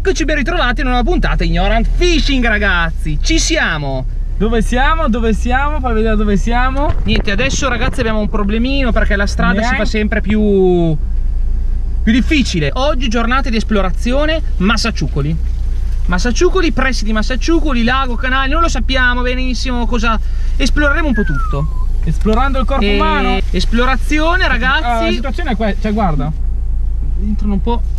Eccoci ben ritrovati in una puntata Ignorant Fishing, ragazzi. Ci siamo. Dove siamo? Dove siamo? Fai vedere dove siamo. Niente, adesso ragazzi abbiamo un problemino perché la strada si fa sempre più difficile. Oggi giornata di esplorazione Massaciuccoli, pressi di Massaciuccoli, lago, canale, non lo sappiamo benissimo cosa. Esploreremo un po' tutto. Esplorando il corpo umano. Esplorazione, ragazzi. La situazione è questa, cioè guarda. Entrano un po'.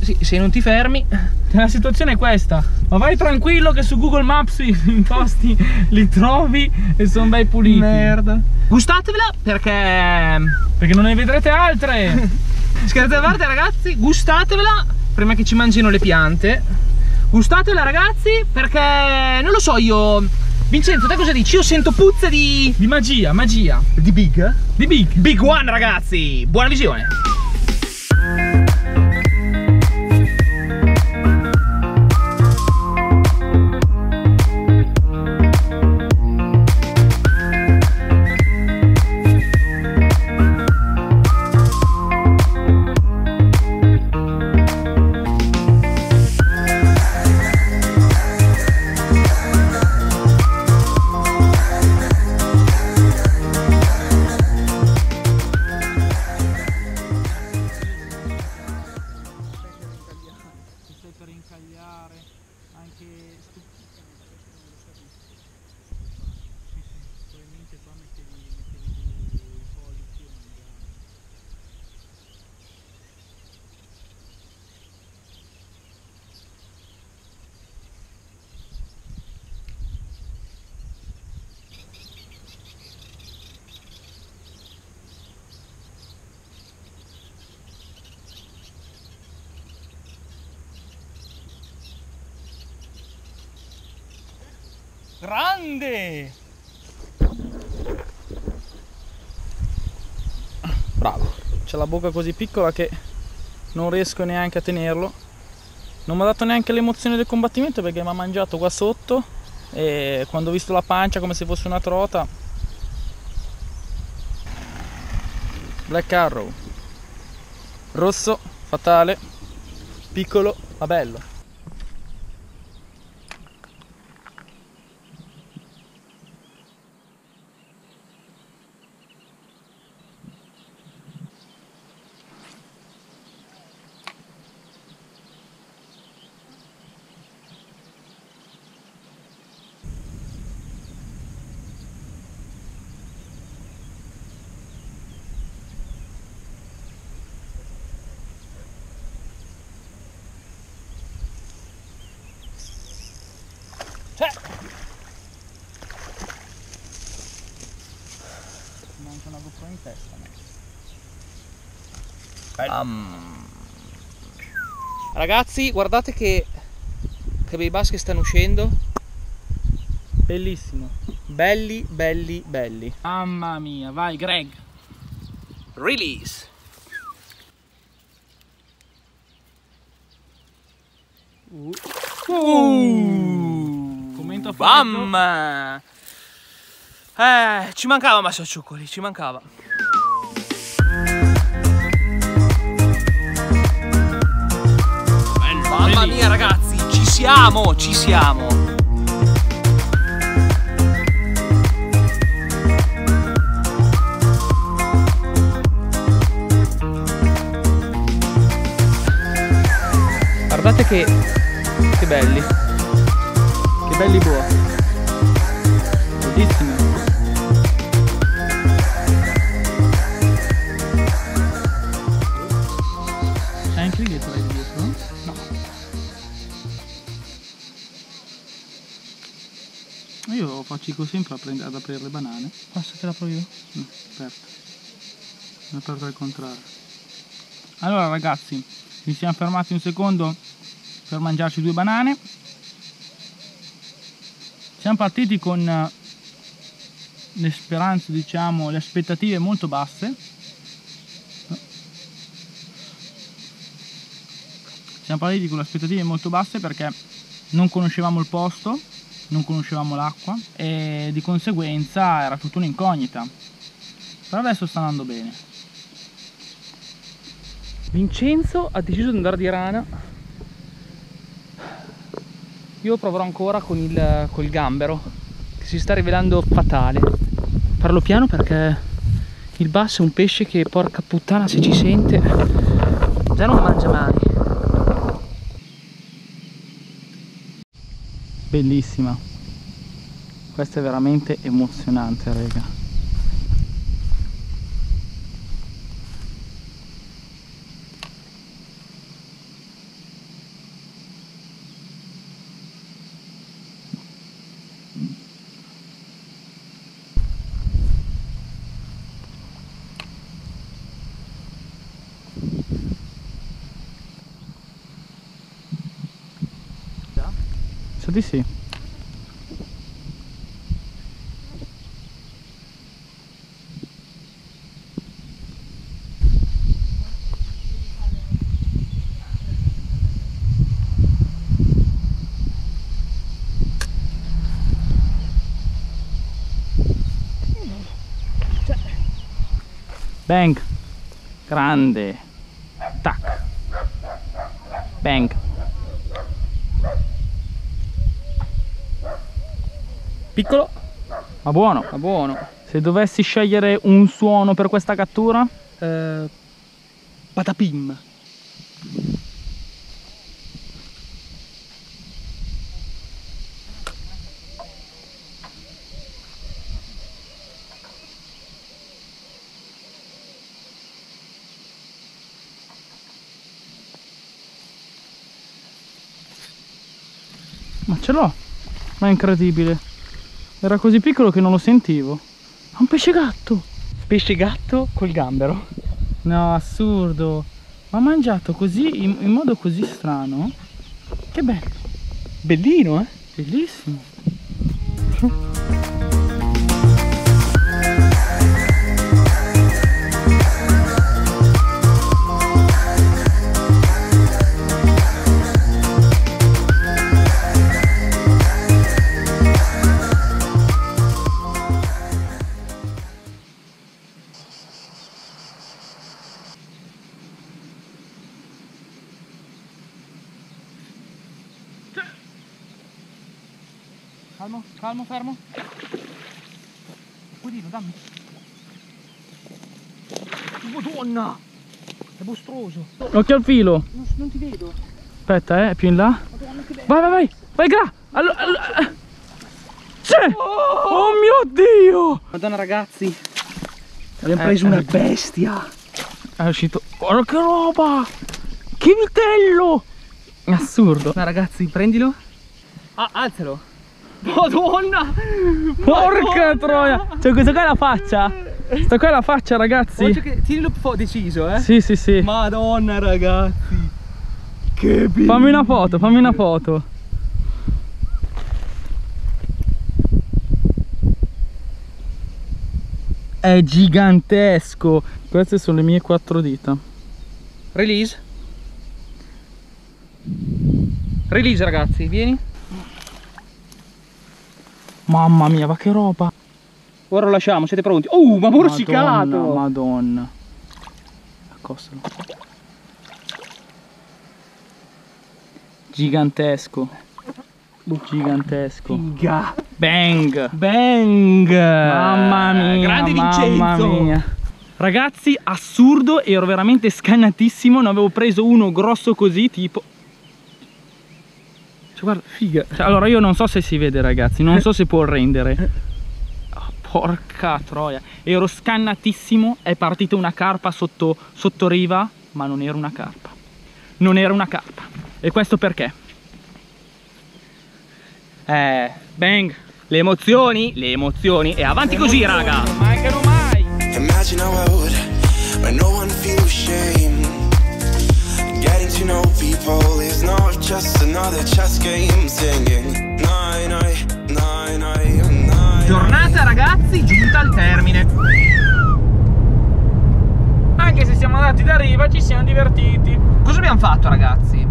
Sì, se non ti fermi. La situazione è questa. Ma vai tranquillo che su Google Maps i posti li trovi e sono bei puliti. Merda. Gustatevela perché non ne vedrete altre. Scherzi a parte, ragazzi, gustatevela prima che ci mangino le piante. Gustatevela, ragazzi, perché non lo so io. Vincenzo, te cosa dici? Io sento puzza di magia. Di big? Di big. Big one, ragazzi. Buona visione. Grande! Bravo! C'è la bocca così piccola che non riesco neanche a tenerlo. Non mi ha dato neanche l'emozione del combattimento perché mi ha mangiato qua sotto e quando ho visto la pancia come se fosse una trota. Black Arrow. Rosso, fatale, piccolo, ma bello. Manca una GoPro in testa, no? Ragazzi, guardate che bei baschi stanno uscendo. Bellissimo. Belli. Mamma mia, vai Greg. Release. Commento fatto. Mamma. Ci mancava Massaciuccoli, ci mancava. Mamma mia ragazzi, ci siamo. Guardate che belli. Che belli boa. Bellissimi. Io faccio sempre ad aprire le banane. Passa che la provo io? Sì, aperta. Mi è aperta al contrario. Allora ragazzi, ci siamo fermati un secondo per mangiarci due banane. Siamo partiti con le speranze, diciamo, le aspettative molto basse. Siamo partiti con le aspettative molto basse perché non conoscevamo il posto. Non conoscevamo l'acqua e di conseguenza era tutta un'incognita. Però adesso sta andando bene. Vincenzo ha deciso di andare di rana Io proverò ancora con il col gambero, che si sta rivelando fatale. Parlo piano perché il basso è un pesce che, porca puttana, se ci sente già non mangia mai. Bellissima, questa è veramente emozionante, raga. Di sì, bang, grande, tac, bang. Piccolo, ma buono, ma buono. Se dovessi scegliere un suono per questa cattura, patapim. Ma ce l'ho, ma è incredibile. Era così piccolo che non lo sentivo. Ma un pesce gatto! Pesce gatto col gambero. No, assurdo. Ma ha mangiato così, in modo così strano. Che bello. Bellino, eh? Bellissimo. Calmo, calmo, fermo. Codino, dammi. Madonna! È mostruoso. Occhio al filo. Non ti vedo. Aspetta, è più in là. Madonna, che bello. Vai, vai, vai. Vai, gra. C'è! Oh mio Dio! Madonna, ragazzi. Abbiamo preso una bestia. È uscito. Guarda che roba! Che vitello! Assurdo. Ma ragazzi, prendilo. Ah, alzalo. Madonna! Porca troia! Cioè, questa qua è la faccia! Questa qua è la faccia, ragazzi! Che... Tienilo un po' deciso, eh! Sì, sì, sì! Madonna, ragazzi! Che bello! Fammi una foto, fammi una foto! È gigantesco! Queste sono le mie 4 dita. Release! Release, ragazzi, vieni! Mamma mia, ma che roba! Ora lo lasciamo, siete pronti? Oh, ma morsicato! Madonna, madonna. Accostalo. Gigantesco. Gigantesco. Figa. Bang! Bang! Mamma mia! Grande Vincenzo! Mamma mia. Ragazzi, assurdo, ero veramente scannatissimo. Ne avevo preso uno grosso così, tipo... Guarda, figa. Allora, io non so se si vede, ragazzi, non so se può rendere. Oh, porca troia, ero scannatissimo. È partita una carpa sotto riva, ma non era una carpa. Non era una carpa. E questo perché? Bang, le emozioni, le emozioni. E avanti così, raga. Non mancano mai. Imagine how I would, when no one feels shame. Getting to know people is not just another chess game singing. Giornata, ragazzi, giunta al termine. Anche se siamo andati da riva, ci siamo divertiti. Cosa abbiamo fatto, ragazzi?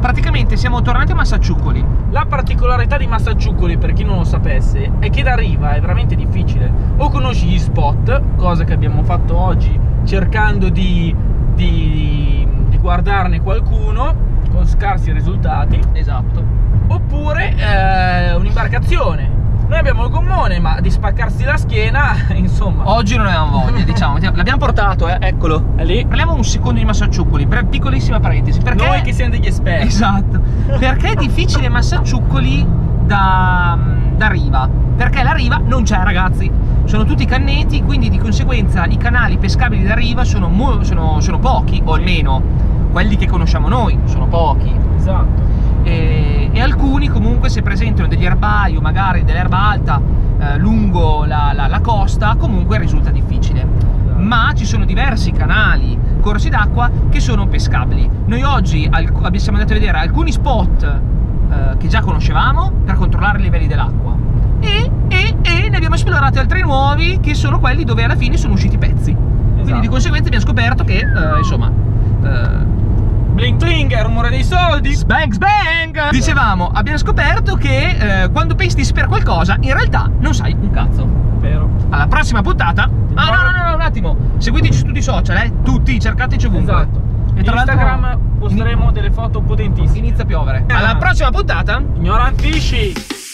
Praticamente siamo tornati a Massaciuccoli. La particolarità di Massaciuccoli, per chi non lo sapesse, è che da riva è veramente difficile. O conosci gli spot, cosa che abbiamo fatto oggi cercando di guardarne qualcuno, con scarsi risultati. Esatto. oppure un'imbarcazione. Noi abbiamo il gommone, ma di spaccarsi la schiena, insomma, oggi non avevamo voglia, diciamo. L'abbiamo portato, eccolo, è lì. Parliamo un secondo di Massaciuccoli, piccolissima parentesi, perché noi che siamo degli esperti. Esatto. Perché è difficile Massaciuccoli da riva? Perché la riva non c'è, ragazzi. Sono tutti canneti, quindi di conseguenza i canali pescabili da riva sono pochi, o almeno quelli che conosciamo noi sono pochi. Esatto. E alcuni comunque, se presentano degli erbai o magari dell'erba alta lungo la costa, comunque risulta difficile. Esatto. Ma ci sono diversi canali, corsi d'acqua che sono pescabili. Noi oggi siamo andati a vedere alcuni spot che già conoscevamo per controllare i livelli dell'acqua, e ne abbiamo esplorati altri nuovi, che sono quelli dove alla fine sono usciti pezzi. Esatto. Quindi di conseguenza abbiamo scoperto che insomma, bling bling, rumore dei soldi, sbang sbang. Dicevamo, abbiamo scoperto che quando pesti per qualcosa in realtà non sai un cazzo. Vero. Alla prossima puntata. No, un attimo, seguiteci su tutti i social, tutti, cercateci ovunque. Esatto. E tra Instagram posteremo delle foto potentissime. Inizia a piovere. Alla prossima puntata, Ignorant Fishing.